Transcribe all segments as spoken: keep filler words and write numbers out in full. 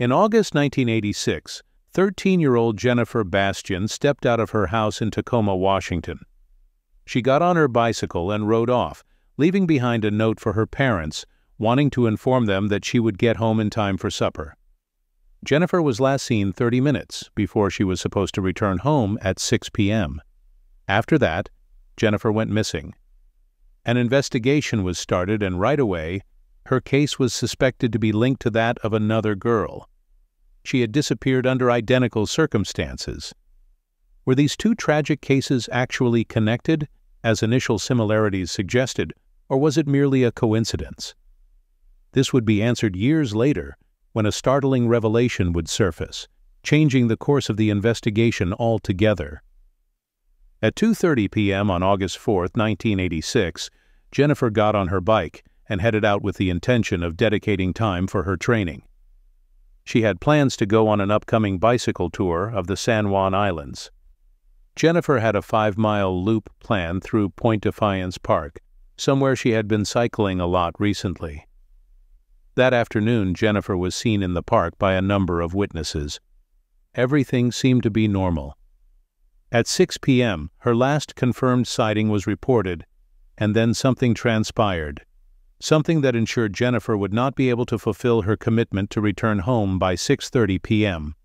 In August nineteen eighty-six, thirteen-year-old Jennifer Bastian stepped out of her house in Tacoma, Washington. She got on her bicycle and rode off, leaving behind a note for her parents, wanting to inform them that she would get home in time for supper. Jennifer was last seen thirty minutes before she was supposed to return home at six p m After that, Jennifer went missing. An investigation was started, and right away, her case was suspected to be linked to that of another girl. She had disappeared under identical circumstances. Were these two tragic cases actually connected, as initial similarities suggested, or was it merely a coincidence? This would be answered years later, when a startling revelation would surface, changing the course of the investigation altogether. At two thirty p m on August fourth, nineteen eighty-six, Jennifer got on her bike and headed out with the intention of dedicating time for her training. She had plans to go on an upcoming bicycle tour of the San Juan Islands. Jennifer had a five-mile loop planned through Point Defiance Park, somewhere she had been cycling a lot recently. That afternoon, Jennifer was seen in the park by a number of witnesses. Everything seemed to be normal. At six p m, her last confirmed sighting was reported, and then something transpired, something that ensured Jennifer would not be able to fulfill her commitment to return home by six thirty p m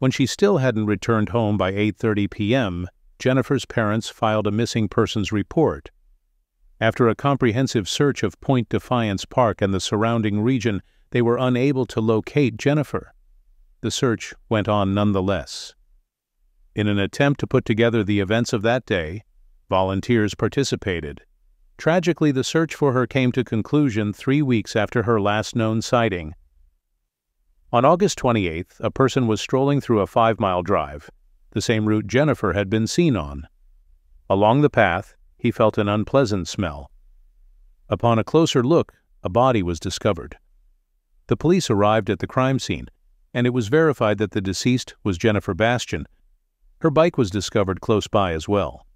When she still hadn't returned home by eight thirty p m, Jennifer's parents filed a missing persons report. After a comprehensive search of Point Defiance Park and the surrounding region, they were unable to locate Jennifer. The search went on nonetheless. In an attempt to put together the events of that day, volunteers participated. Tragically, the search for her came to conclusion three weeks after her last known sighting. On August twenty-eighth, a person was strolling through a five-mile drive, the same route Jennifer had been seen on. Along the path, he felt an unpleasant smell. Upon a closer look, a body was discovered. The police arrived at the crime scene, and it was verified that the deceased was Jennifer Bastian. Her bike was discovered close by as well.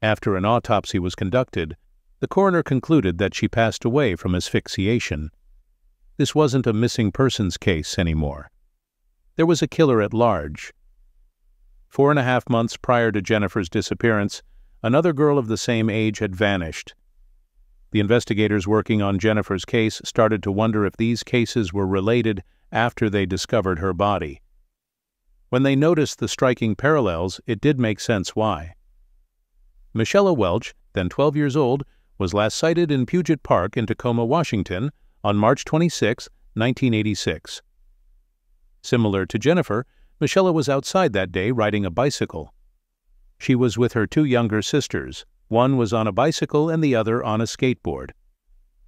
After an autopsy was conducted, the coroner concluded that she passed away from asphyxiation. This wasn't a missing persons case anymore. There was a killer at large. Four and a half months prior to Jennifer's disappearance, another girl of the same age had vanished. The investigators working on Jennifer's case started to wonder if these cases were related after they discovered her body. When they noticed the striking parallels, it did make sense why. Michella Welch, then twelve years old, was last sighted in Puget Park in Tacoma, Washington, on March twenty-sixth, nineteen eighty-six. Similar to Jennifer, Michella was outside that day riding a bicycle. She was with her two younger sisters. One was on a bicycle and the other on a skateboard.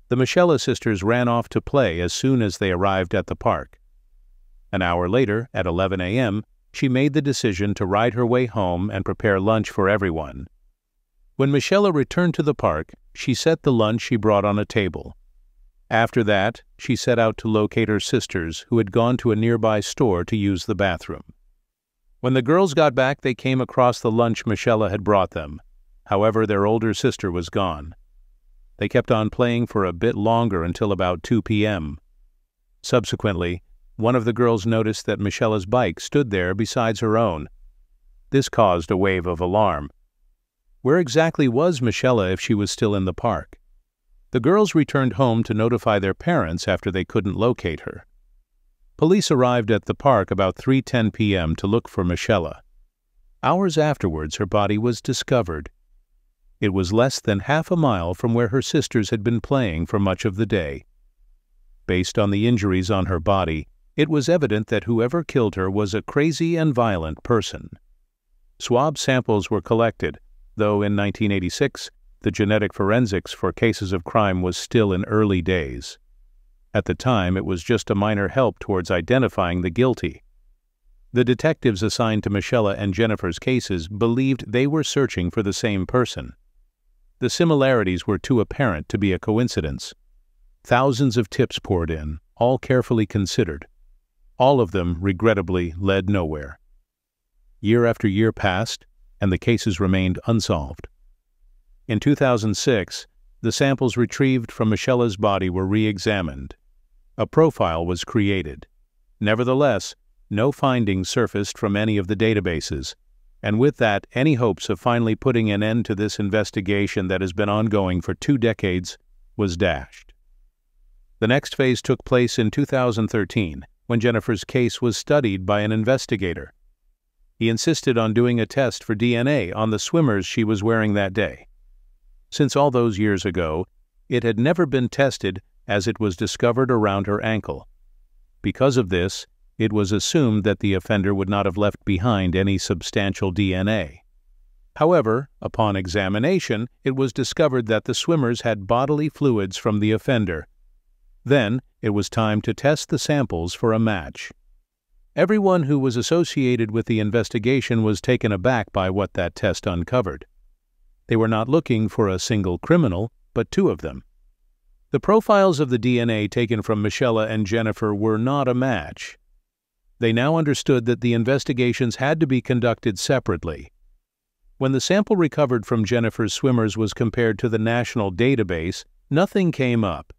The Michella sisters ran off to play as soon as they arrived at the park. An hour later, at eleven a m, she made the decision to ride her way home and prepare lunch for everyone. When Michella returned to the park, she set the lunch she brought on a table. After that, she set out to locate her sisters, who had gone to a nearby store to use the bathroom. When the girls got back, they came across the lunch Michella had brought them. However, their older sister was gone. They kept on playing for a bit longer until about two p m Subsequently, one of the girls noticed that Michella's bike stood there besides her own. This caused a wave of alarm. Where exactly was Michella if she was still in the park? The girls returned home to notify their parents after they couldn't locate her. Police arrived at the park about three ten p m to look for Michella. Hours afterwards, her body was discovered. It was less than half a mile from where her sisters had been playing for much of the day. Based on the injuries on her body, it was evident that whoever killed her was a crazy and violent person. Swab samples were collected, though in nineteen eighty-six, the genetic forensics for cases of crime was still in early days. At the time, it was just a minor help towards identifying the guilty. The detectives assigned to Michella and Jennifer's cases believed they were searching for the same person. The similarities were too apparent to be a coincidence. Thousands of tips poured in, all carefully considered. All of them, regrettably, led nowhere. Year after year passed, and the cases remained unsolved. In two thousand six, the samples retrieved from Michella's body were re-examined. A profile was created. Nevertheless, no findings surfaced from any of the databases, and with that, any hopes of finally putting an end to this investigation that has been ongoing for two decades was dashed. The next phase took place in two thousand thirteen, when Jennifer's case was studied by an investigator. He insisted on doing a test for D N A on the swimmers she was wearing that day. Since all those years ago, it had never been tested, as it was discovered around her ankle. Because of this, it was assumed that the offender would not have left behind any substantial D N A. However, upon examination, it was discovered that the swimmers had bodily fluids from the offender. Then, it was time to test the samples for a match. Everyone who was associated with the investigation was taken aback by what that test uncovered. They were not looking for a single criminal, but two of them. The profiles of the D N A taken from Michella and Jennifer were not a match. They now understood that the investigations had to be conducted separately. When the sample recovered from Jennifer's swimmers was compared to the national database, nothing came up.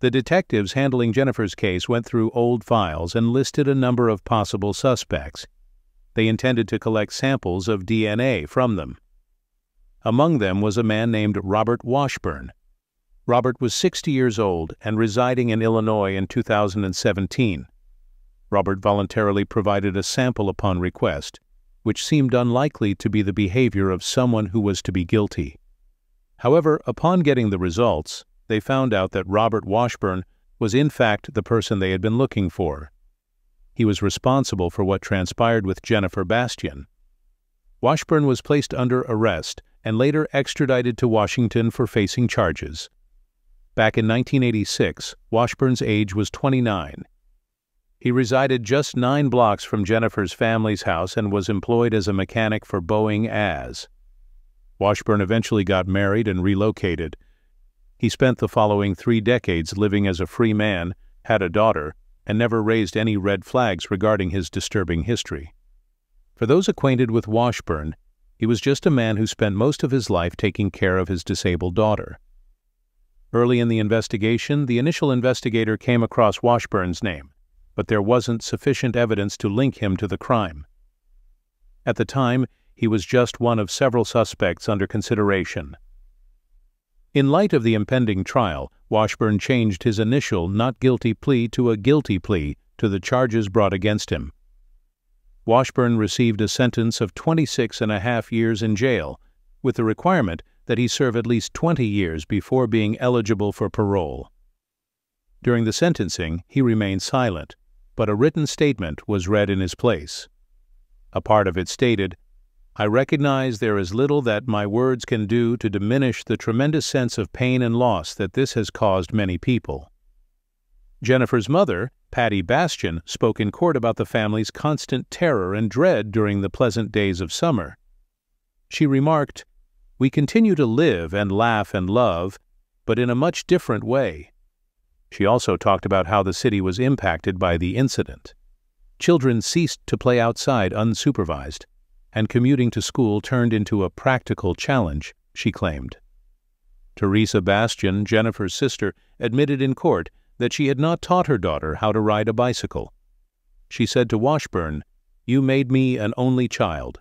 The detectives handling Jennifer's case went through old files and listed a number of possible suspects. They intended to collect samples of D N A from them. Among them was a man named Robert Washburn. Robert was sixty years old and residing in Illinois in two thousand seventeen. Robert voluntarily provided a sample upon request, which seemed unlikely to be the behavior of someone who was to be guilty. However, upon getting the results, they found out that Robert Washburn was in fact the person they had been looking for. He was responsible for what transpired with Jennifer Bastian. Washburn was placed under arrest and later extradited to Washington for facing charges. Back in nineteen eighty-six, Washburn's age was twenty-nine. He resided just nine blocks from Jennifer's family's house and was employed as a mechanic for Boeing as. Washburn eventually got married and relocated. He spent the following three decades living as a free man, had a daughter, and never raised any red flags regarding his disturbing history. For those acquainted with Washburn, he was just a man who spent most of his life taking care of his disabled daughter. Early in the investigation, the initial investigator came across Washburn's name, but there wasn't sufficient evidence to link him to the crime. At the time, he was just one of several suspects under consideration. In light of the impending trial, Washburn changed his initial not guilty plea to a guilty plea to the charges brought against him. Washburn received a sentence of twenty-six and a half years in jail, with the requirement that he serve at least twenty years before being eligible for parole. During the sentencing, he remained silent, but a written statement was read in his place. A part of it stated, "I recognize there is little that my words can do to diminish the tremendous sense of pain and loss that this has caused many people." Jennifer's mother, Patty Bastian, spoke in court about the family's constant terror and dread during the pleasant days of summer. She remarked, "We continue to live and laugh and love, but in a much different way." She also talked about how the city was impacted by the incident. Children ceased to play outside unsupervised, and commuting to school turned into a practical challenge, she claimed. Teresa Bastian, Jennifer's sister, admitted in court that she had not taught her daughter how to ride a bicycle. She said to Washburn, "You made me an only child."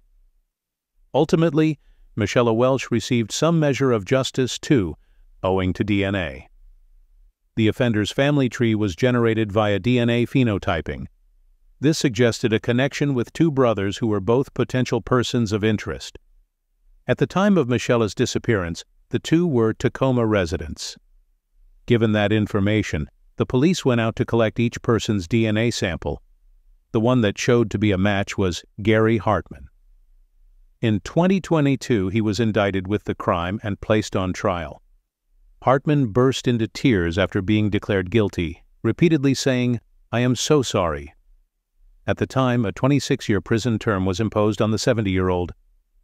Ultimately, Michella Welch received some measure of justice too, owing to D N A. The offender's family tree was generated via D N A phenotyping. This suggested a connection with two brothers who were both potential persons of interest. At the time of Michella's disappearance, the two were Tacoma residents. Given that information, the police went out to collect each person's D N A sample. The one that showed to be a match was Gary Hartman. In twenty twenty-two, he was indicted with the crime and placed on trial. Hartman burst into tears after being declared guilty, repeatedly saying, "I am so sorry." At the time, a twenty-six-year prison term was imposed on the seventy-year-old.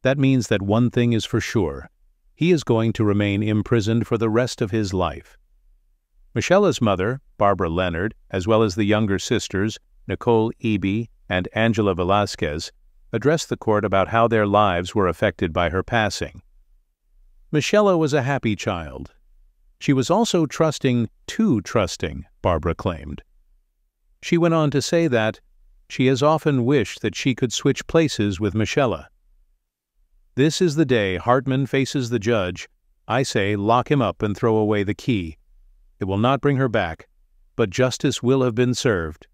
That means that one thing is for sure. He is going to remain imprisoned for the rest of his life. Michella's mother, Barbara Leonard, as well as the younger sisters, Nicole Eby and Angela Velasquez, addressed the court about how their lives were affected by her passing. Michella was a happy child. She was also trusting, too trusting, Barbara claimed. She went on to say that she has often wished that she could switch places with Michella. This is the day Hartman faces the judge. I say lock him up and throw away the key. It will not bring her back, but justice will have been served.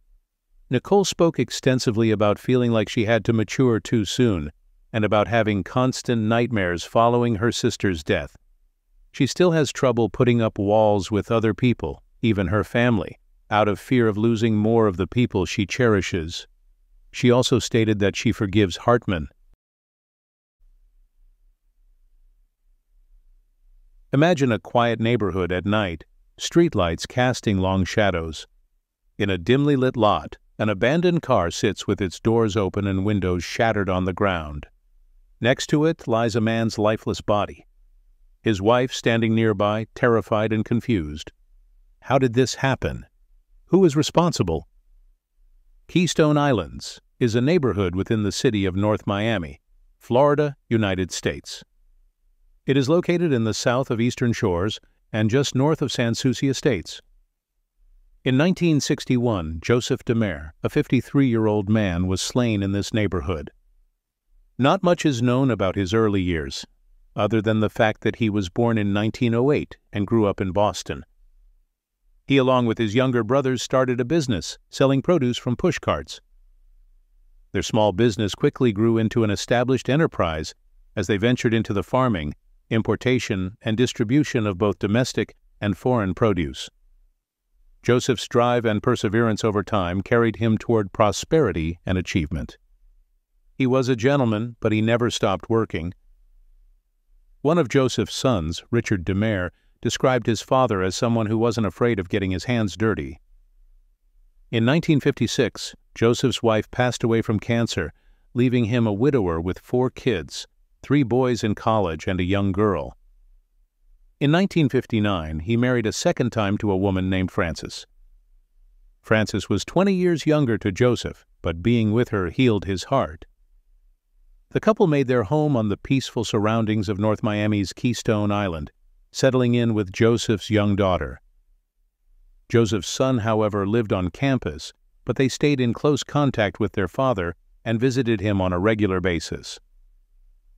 Nicole spoke extensively about feeling like she had to mature too soon, and about having constant nightmares following her sister's death. She still has trouble putting up walls with other people, even her family, out of fear of losing more of the people she cherishes. She also stated that she forgives Hartman. Imagine a quiet neighborhood at night, streetlights casting long shadows. In a dimly lit lot, an abandoned car sits with its doors open and windows shattered on the ground. Next to it lies a man's lifeless body. His wife standing nearby, terrified and confused. How did this happen? Who is responsible? Keystone Islands is a neighborhood within the city of North Miami, Florida, United States. It is located in the south of Eastern Shores and just north of Sans Souci Estates. In nineteen sixty-one, Joseph DiMare, a fifty-three-year-old man, was slain in this neighborhood. Not much is known about his early years, other than the fact that he was born in nineteen oh eight and grew up in Boston. He, along with his younger brothers, started a business selling produce from pushcarts. Their small business quickly grew into an established enterprise as they ventured into the farming, importation, and distribution of both domestic and foreign produce. Joseph's drive and perseverance over time carried him toward prosperity and achievement. He was a gentleman, but he never stopped working. One of Joseph's sons, Richard DiMare, described his father as someone who wasn't afraid of getting his hands dirty. In nineteen fifty-six, Joseph's wife passed away from cancer, leaving him a widower with four kids, three boys in college and a young girl. In nineteen fifty-nine, he married a second time to a woman named Frances. Frances was twenty years younger to Joseph, but being with her healed his heart. The couple made their home on the peaceful surroundings of North Miami's Keystone Island, settling in with Joseph's young daughter. Joseph's son, however, lived on campus, but they stayed in close contact with their father and visited him on a regular basis.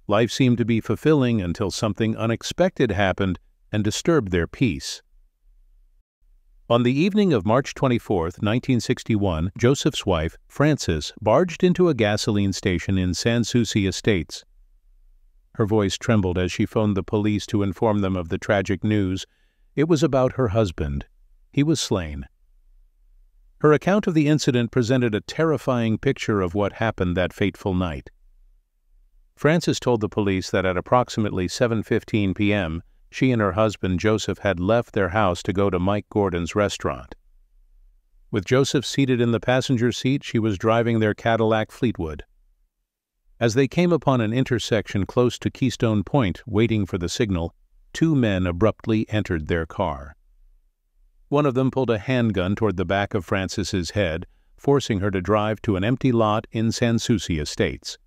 Life seemed to be fulfilling until something unexpected happened and disturbed their peace. On the evening of March twenty-fourth, nineteen sixty-one, Joseph's wife, Frances, barged into a gasoline station in Sans Souci Estates. Her voice trembled as she phoned the police to inform them of the tragic news. It was about her husband. He was slain. Her account of the incident presented a terrifying picture of what happened that fateful night. Frances told the police that at approximately seven fifteen p m, she and her husband Joseph had left their house to go to Mike Gordon's restaurant. With Joseph seated in the passenger seat, she was driving their Cadillac Fleetwood. As they came upon an intersection close to Keystone Point, waiting for the signal, two men abruptly entered their car. One of them pulled a handgun toward the back of Frances's head, forcing her to drive to an empty lot in Sans Souci Estates.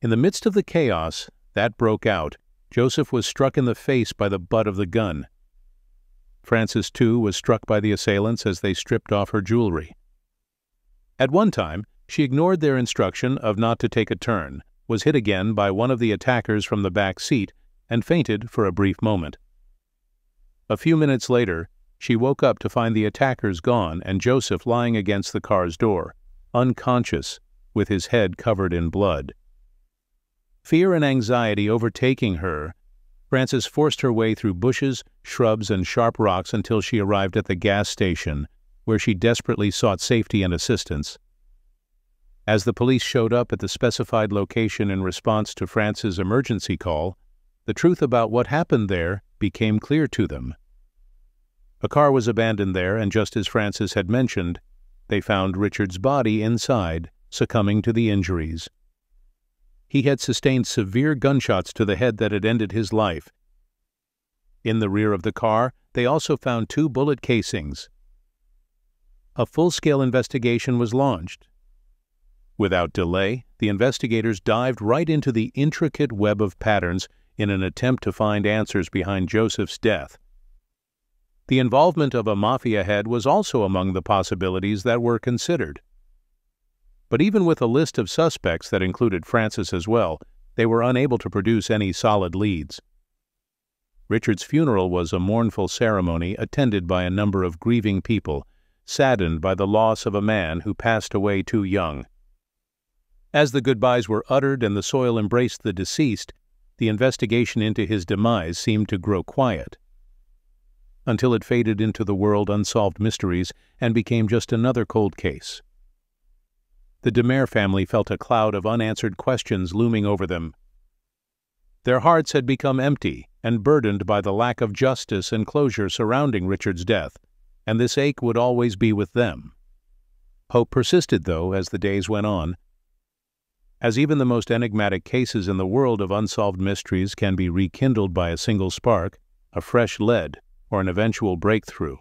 In the midst of the chaos that broke out, Joseph was struck in the face by the butt of the gun. Frances, too, was struck by the assailants as they stripped off her jewelry. At one time, she ignored their instruction of not to take a turn, was hit again by one of the attackers from the back seat, and fainted for a brief moment. A few minutes later, she woke up to find the attackers gone and Joseph lying against the car's door, unconscious, with his head covered in blood. Fear and anxiety overtaking her, Frances forced her way through bushes, shrubs, and sharp rocks until she arrived at the gas station, where she desperately sought safety and assistance. As the police showed up at the specified location in response to Frances' emergency call, the truth about what happened there became clear to them. A car was abandoned there, and just as Frances had mentioned, they found Richard's body inside, succumbing to the injuries. He had sustained severe gunshots to the head that had ended his life. In the rear of the car, they also found two bullet casings. A full-scale investigation was launched. Without delay, the investigators dived right into the intricate web of patterns in an attempt to find answers behind Joseph's death. The involvement of a mafia head was also among the possibilities that were considered. But even with a list of suspects that included Frances as well, they were unable to produce any solid leads. Richard's funeral was a mournful ceremony attended by a number of grieving people, saddened by the loss of a man who passed away too young. As the goodbyes were uttered and the soil embraced the deceased, the investigation into his demise seemed to grow quiet, until it faded into the world unsolved mysteries and became just another cold case. The DiMare family felt a cloud of unanswered questions looming over them. Their hearts had become empty and burdened by the lack of justice and closure surrounding Richard's death, and this ache would always be with them. Hope persisted, though, as the days went on. As even the most enigmatic cases in the world of unsolved mysteries can be rekindled by a single spark, a fresh lead, or an eventual breakthrough.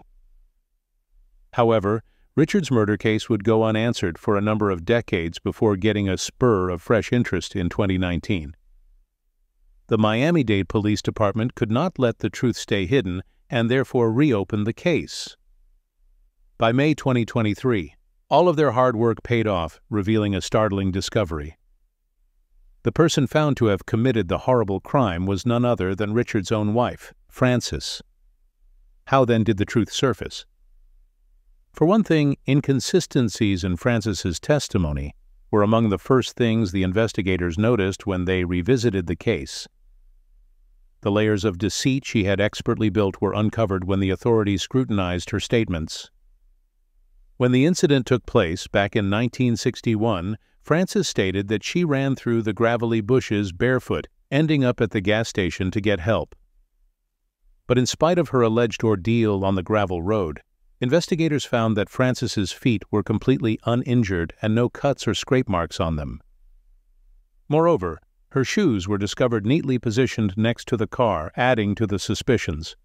However, Richard's murder case would go unanswered for a number of decades before getting a spur of fresh interest in twenty nineteen. The Miami-Dade Police Department could not let the truth stay hidden and therefore reopened the case. By May twenty twenty-three, all of their hard work paid off, revealing a startling discovery. The person found to have committed the horrible crime was none other than Richard's own wife, Frances. How then did the truth surface? For one thing, inconsistencies in Frances's testimony were among the first things the investigators noticed when they revisited the case. The layers of deceit she had expertly built were uncovered when the authorities scrutinized her statements. When the incident took place back in nineteen sixty-one, Frances stated that she ran through the gravelly bushes barefoot, ending up at the gas station to get help. But in spite of her alleged ordeal on the gravel road, investigators found that Frances's feet were completely uninjured and no cuts or scrape marks on them. Moreover, her shoes were discovered neatly positioned next to the car, adding to the suspicions.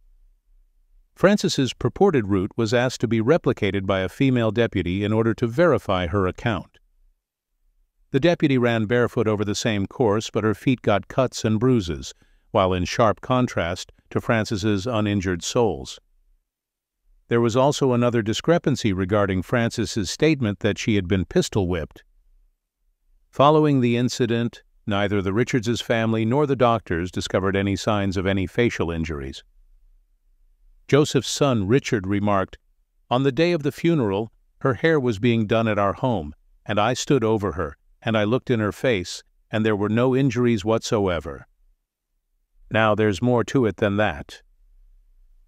Frances's purported route was asked to be replicated by a female deputy in order to verify her account. The deputy ran barefoot over the same course, but her feet got cuts and bruises, while in sharp contrast to Frances's uninjured soles. There was also another discrepancy regarding Frances's statement that she had been pistol-whipped. Following the incident, neither the Richards' family nor the doctors discovered any signs of any facial injuries. Joseph's son, Richard, remarked, "On the day of the funeral, her hair was being done at our home, and I stood over her, and I looked in her face, and there were no injuries whatsoever." Now, there's more to it than that.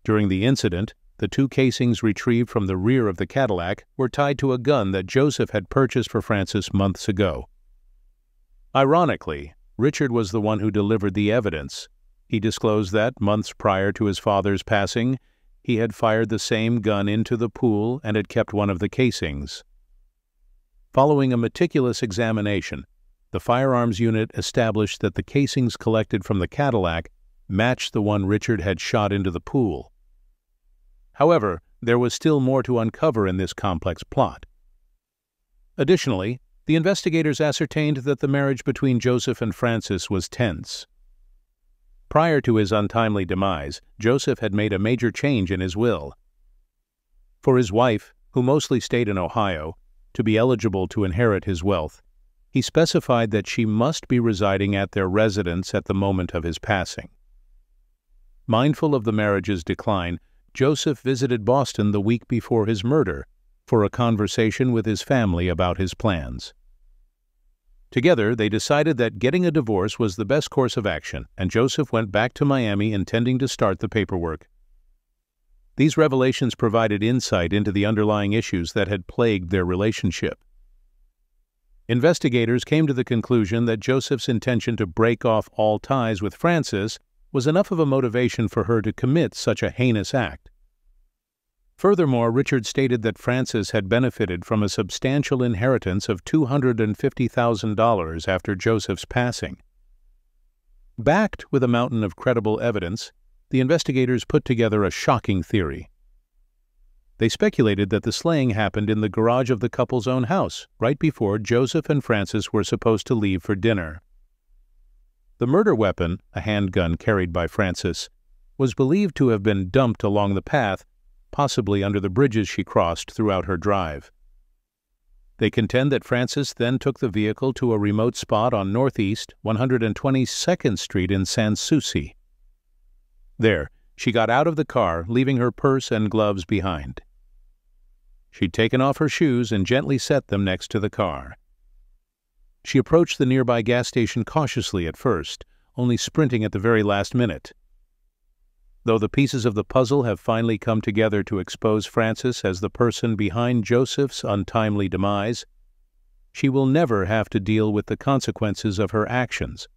During the incident, the two casings retrieved from the rear of the Cadillac were tied to a gun that Joseph had purchased for Frances months ago. Ironically, Richard was the one who delivered the evidence. He disclosed that, months prior to his father's passing, he had fired the same gun into the pool and had kept one of the casings. Following a meticulous examination, the firearms unit established that the casings collected from the Cadillac matched the one Richard had shot into the pool. However, there was still more to uncover in this complex plot. Additionally, the investigators ascertained that the marriage between Joseph and Frances was tense. Prior to his untimely demise, Joseph had made a major change in his will. For his wife, who mostly stayed in Ohio, to be eligible to inherit his wealth, he specified that she must be residing at their residence at the moment of his passing. Mindful of the marriage's decline, Joseph visited Boston the week before his murder for a conversation with his family about his plans. Together, they decided that getting a divorce was the best course of action, and Joseph went back to Miami intending to start the paperwork. These revelations provided insight into the underlying issues that had plagued their relationship. Investigators came to the conclusion that Joseph's intention to break off all ties with Frances was enough of a motivation for her to commit such a heinous act. Furthermore, Richard stated that Frances had benefited from a substantial inheritance of two hundred fifty thousand dollars after Joseph's passing. Backed with a mountain of credible evidence, the investigators put together a shocking theory. They speculated that the slaying happened in the garage of the couple's own house, right before Joseph and Frances were supposed to leave for dinner. The murder weapon, a handgun carried by Frances, was believed to have been dumped along the path possibly under the bridges she crossed throughout her drive. They contend that Frances then took the vehicle to a remote spot on Northeast one hundred twenty-second Street in Sans Souci. There, she got out of the car, leaving her purse and gloves behind. She'd taken off her shoes and gently set them next to the car. She approached the nearby gas station cautiously at first, only sprinting at the very last minute. Though the pieces of the puzzle have finally come together to expose Frances as the person behind Joseph's untimely demise, she will never have to deal with the consequences of her actions.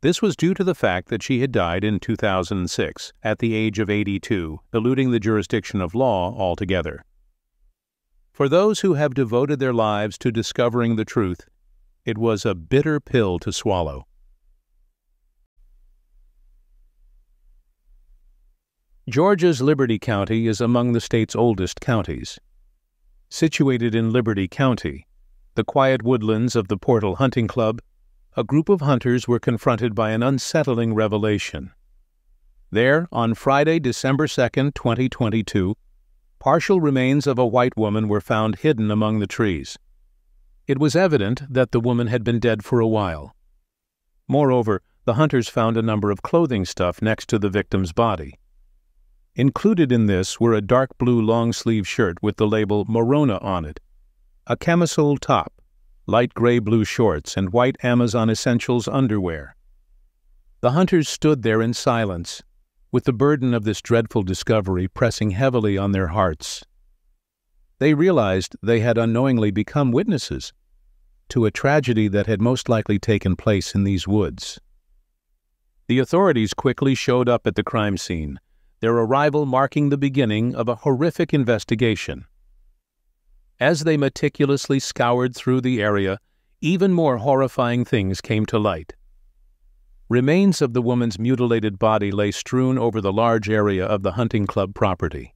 This was due to the fact that she had died in two thousand six, at the age of eighty-two, eluding the jurisdiction of law altogether. For those who have devoted their lives to discovering the truth, it was a bitter pill to swallow. Georgia's Liberty County is among the state's oldest counties. Situated in Liberty County, the quiet woodlands of the Portal Hunting Club, a group of hunters were confronted by an unsettling revelation. There, on Friday, December second, twenty twenty-two, partial remains of a white woman were found hidden among the trees. It was evident that the woman had been dead for a while. Moreover, the hunters found a number of clothing stuff next to the victim's body. Included in this were a dark blue long-sleeve shirt with the label Morona on it, a camisole top, light gray-blue shorts, and white Amazon Essentials underwear. The hunters stood there in silence, with the burden of this dreadful discovery pressing heavily on their hearts. They realized they had unknowingly become witnesses to a tragedy that had most likely taken place in these woods. The authorities quickly showed up at the crime scene, their arrival marking the beginning of a horrific investigation. As they meticulously scoured through the area, even more horrifying things came to light. Remains of the woman's mutilated body lay strewn over the large area of the hunting club property.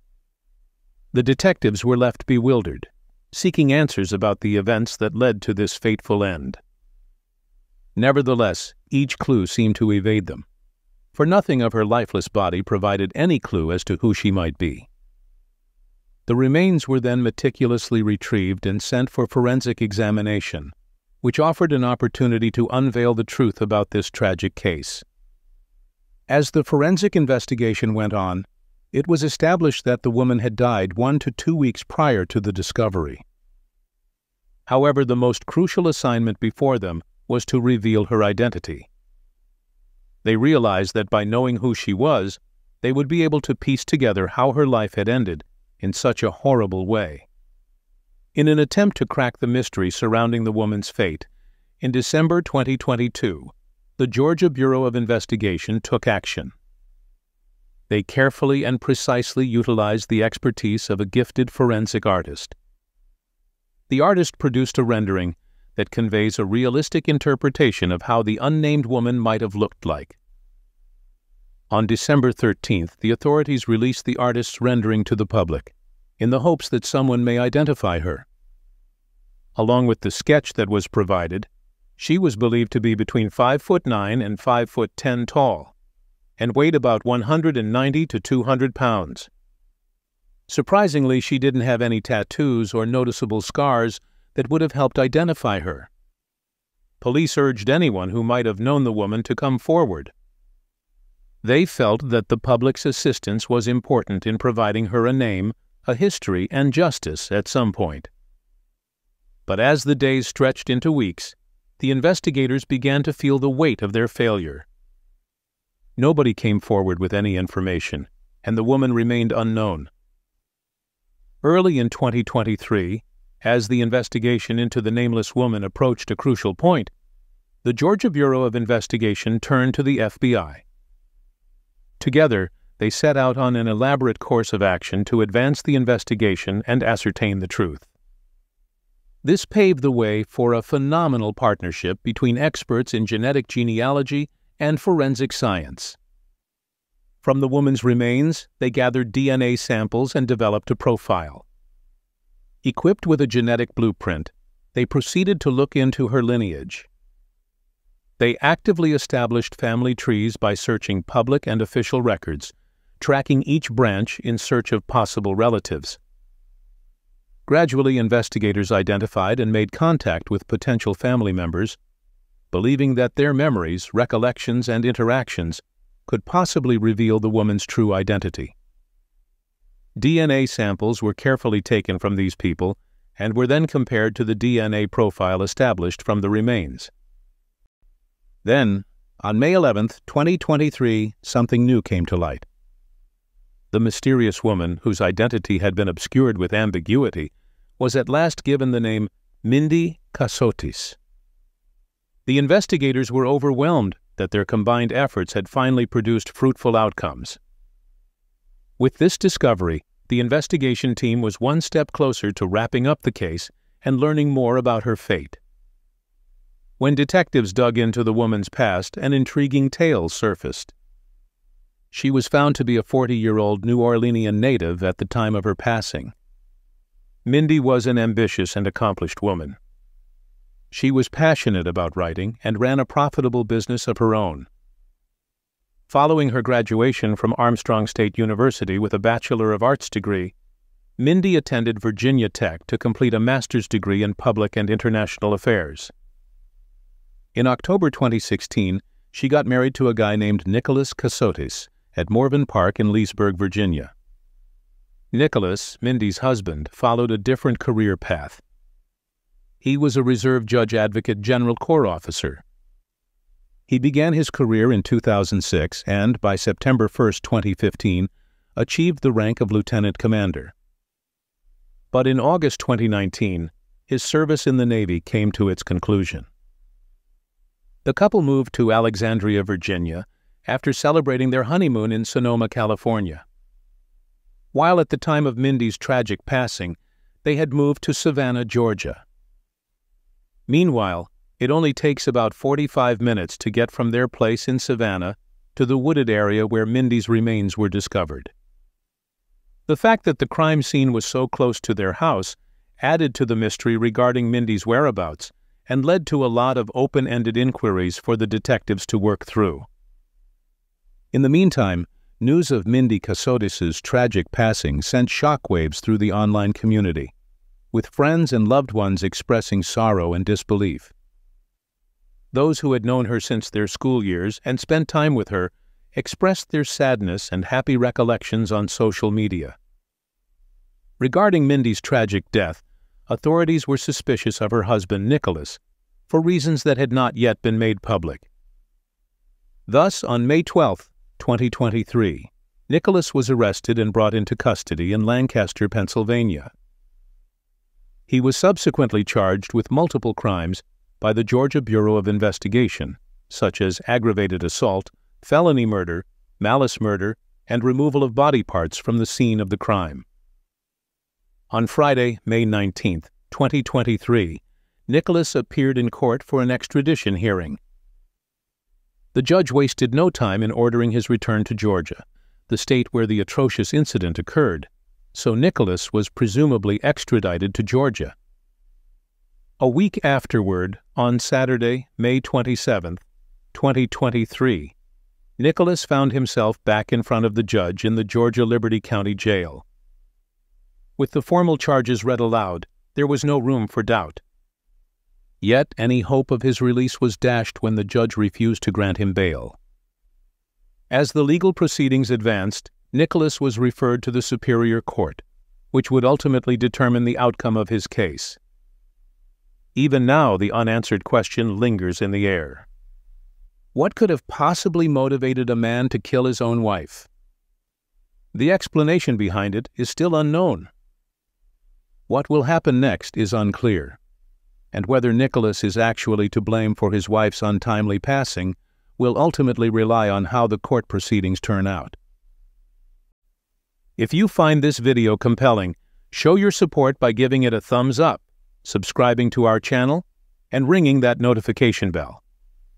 The detectives were left bewildered, seeking answers about the events that led to this fateful end. Nevertheless, each clue seemed to evade them, for nothing of her lifeless body provided any clue as to who she might be. The remains were then meticulously retrieved and sent for forensic examination, which offered an opportunity to unveil the truth about this tragic case. As the forensic investigation went on, it was established that the woman had died one to two weeks prior to the discovery. However, the most crucial assignment before them was to reveal her identity. They realized that by knowing who she was, they would be able to piece together how her life had ended in such a horrible way. In an attempt to crack the mystery surrounding the woman's fate, in December twenty twenty-two, the Georgia Bureau of Investigation took action. They carefully and precisely utilized the expertise of a gifted forensic artist. The artist produced a rendering that conveys a realistic interpretation of how the unnamed woman might have looked like. On December thirteenth, the authorities released the artist's rendering to the public, in the hopes that someone may identify her. Along with the sketch that was provided, she was believed to be between five foot nine and five foot ten tall, and weighed about one hundred ninety to two hundred pounds. Surprisingly, she didn't have any tattoos or noticeable scars that would have helped identify her. Police urged anyone who might have known the woman to come forward. They felt that the public's assistance was important in providing her a name, a history, and justice at some point. But as the days stretched into weeks, the investigators began to feel the weight of their failure. Nobody came forward with any information, and the woman remained unknown. Early in twenty twenty-three, as the investigation into the nameless woman approached a crucial point, the Georgia Bureau of Investigation turned to the F B I. Together, they set out on an elaborate course of action to advance the investigation and ascertain the truth. This paved the way for a phenomenal partnership between experts in genetic genealogy and forensic science. From the woman's remains, they gathered D N A samples and developed a profile. Equipped with a genetic blueprint, they proceeded to look into her lineage. They actively established family trees by searching public and official records tracking each branch in search of possible relatives. Gradually, investigators identified and made contact with potential family members, believing that their memories, recollections, and interactions could possibly reveal the woman's true identity. D N A samples were carefully taken from these people and were then compared to the D N A profile established from the remains. Then, on May eleventh, twenty twenty-three, something new came to light. The mysterious woman, whose identity had been obscured with ambiguity, was at last given the name Mindi Kassotis. The investigators were overwhelmed that their combined efforts had finally produced fruitful outcomes. With this discovery, the investigation team was one step closer to wrapping up the case and learning more about her fate. When detectives dug into the woman's past, an intriguing tale surfaced. She was found to be a forty-year-old New Orleanian native at the time of her passing. Mindi was an ambitious and accomplished woman. She was passionate about writing and ran a profitable business of her own. Following her graduation from Armstrong State University with a Bachelor of Arts degree, Mindi attended Virginia Tech to complete a master's degree in public and international affairs. In October twenty sixteen, she got married to a guy named Nicholas Kassotis at Morven Park in Leesburg, Virginia. Nicholas, Mindy's husband, followed a different career path. He was a Reserve Judge Advocate General Corps officer. He began his career in two thousand six and, by September first, twenty fifteen, achieved the rank of Lieutenant Commander. But in August twenty nineteen, his service in the Navy came to its conclusion. The couple moved to Alexandria, Virginia, after celebrating their honeymoon in Sonoma, California. While at the time of Mindy's tragic passing, they had moved to Savannah, Georgia. Meanwhile, it only takes about forty-five minutes to get from their place in Savannah to the wooded area where Mindy's remains were discovered. The fact that the crime scene was so close to their house added to the mystery regarding Mindy's whereabouts and led to a lot of open-ended inquiries for the detectives to work through. In the meantime, news of Mindi Kassotis' tragic passing sent shockwaves through the online community, with friends and loved ones expressing sorrow and disbelief. Those who had known her since their school years and spent time with her expressed their sadness and happy recollections on social media. Regarding Mindy's tragic death, authorities were suspicious of her husband Nicholas, for reasons that had not yet been made public. Thus, on May twelfth, twenty twenty-three, Nicholas was arrested and brought into custody in Lancaster, Pennsylvania. He was subsequently charged with multiple crimes by the Georgia Bureau of Investigation, such as aggravated assault, felony murder, malice murder, and removal of body parts from the scene of the crime. On Friday, May nineteenth, twenty twenty-three, Nicholas appeared in court for an extradition hearing. The judge wasted no time in ordering his return to Georgia, the state where the atrocious incident occurred, so Nicholas was presumably extradited to Georgia. A week afterward, on Saturday, May twenty-seventh, twenty twenty-three, Nicholas found himself back in front of the judge in the Georgia Liberty County Jail. With the formal charges read aloud, there was no room for doubt. Yet any hope of his release was dashed when the judge refused to grant him bail. As the legal proceedings advanced, Nicholas was referred to the Superior Court, which would ultimately determine the outcome of his case. Even now, the unanswered question lingers in the air. What could have possibly motivated a man to kill his own wife? The explanation behind it is still unknown. What will happen next is unclear, and whether Nicholas is actually to blame for his wife's untimely passing will ultimately rely on how the court proceedings turn out. If you find this video compelling, show your support by giving it a thumbs up, subscribing to our channel, and ringing that notification bell.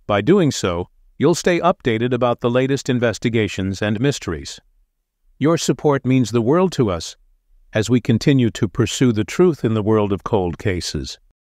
By doing so, you'll stay updated about the latest investigations and mysteries. Your support means the world to us as we continue to pursue the truth in the world of cold cases.